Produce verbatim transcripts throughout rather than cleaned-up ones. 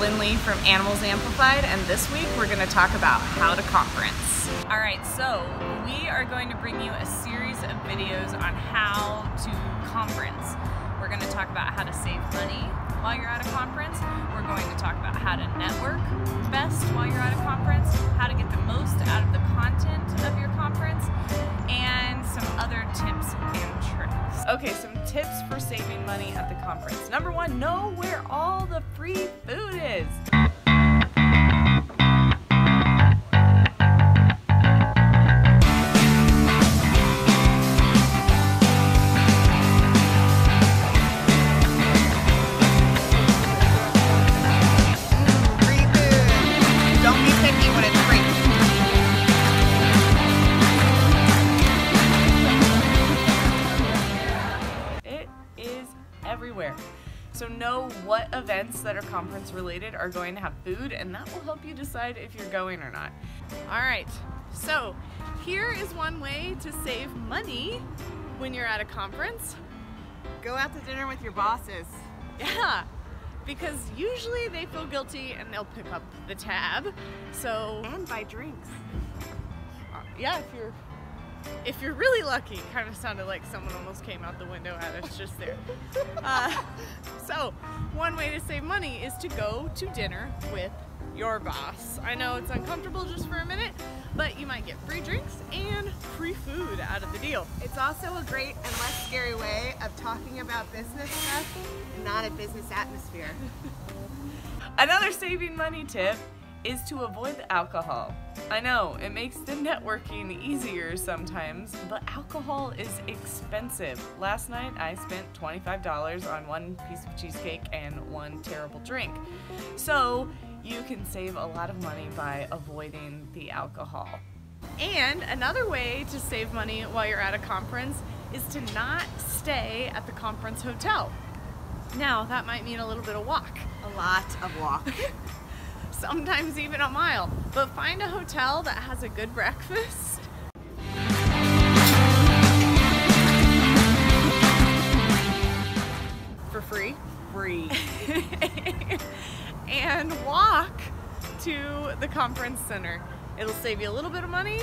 Lindley from Animals Amplified, and this week we're going to talk about how to conference. Alright, so we are going to bring you a series of videos on how to conference. We're going to talk about how to save money while you're at a conference. We're going to talk about how to network best while you're at a conference, how to get the most out of the content of your conference, and some other tips and tricks. Okay, some tips for saving money at the conference. Number one, know where all the free food is. Everywhere. So know what events that are conference related are going to have food, and that will help you decide if you're going or not. Alright, so here is one way to save money when you're at a conference. Go out to dinner with your bosses. Yeah, because usually they feel guilty and they'll pick up the tab. So and buy drinks. Uh, yeah, if you're If you're really lucky. Kind of sounded like someone almost came out the window at us just there. Uh, so one way to save money is to go to dinner with your boss. I know it's uncomfortable just for a minute, but you might get free drinks and free food out of the deal. It's also a great and less scary way of talking about business stuff and not a business atmosphere. Another saving money tip is to avoid the alcohol. I know, it makes the networking easier sometimes, but alcohol is expensive. Last night I spent twenty-five dollars on one piece of cheesecake and one terrible drink. So you can save a lot of money by avoiding the alcohol. And another way to save money while you're at a conference is to not stay at the conference hotel. Now that might mean a little bit of walk. A lot of walk. Sometimes even a mile, but find a hotel that has a good breakfast. For free? Free. And walk to the conference center. It'll save you a little bit of money.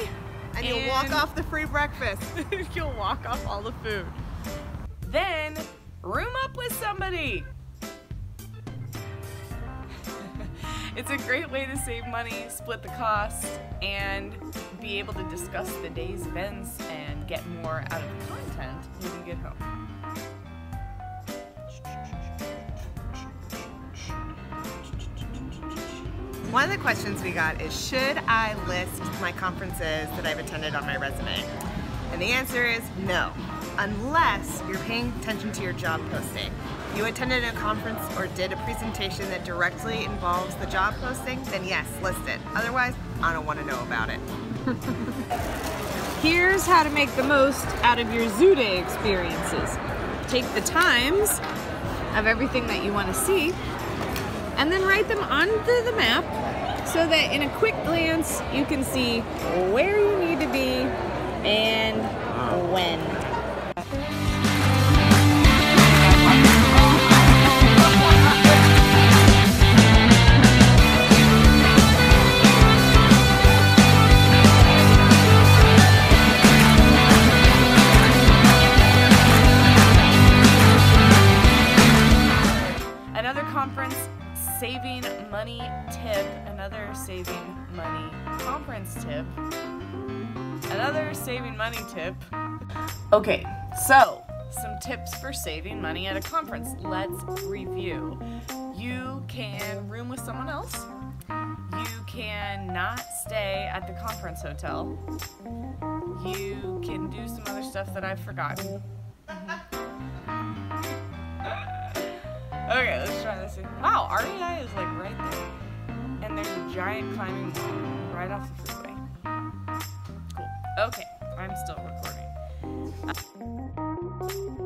And, and you'll walk off the free breakfast. You'll walk off all the food. Then, room up with somebody. It's a great way to save money, split the cost, and be able to discuss the day's events and get more out of the content when you get home. One of the questions we got is, should I list my conferences that I've attended on my resume? And the answer is no, unless you're paying attention to your job posting. If you attended a conference or did a presentation that directly involves the job posting, then yes, list it. Otherwise, I don't want to know about it. Here's how to make the most out of your Zoo Day experiences. Take the times of everything that you want to see and then write them onto the map so that in a quick glance you can see where you need to be and when. Saving money tip, another saving money conference tip, another saving money tip. Okay, so some tips for saving money at a conference. Let's review. You can room with someone else. You can not stay at the conference hotel. You can do some other stuff that I've forgotten. Okay, let's try this again. Wow, R E I is like right there. And there's a giant climbing wall right off the freeway. Cool. Okay, I'm still recording. Uh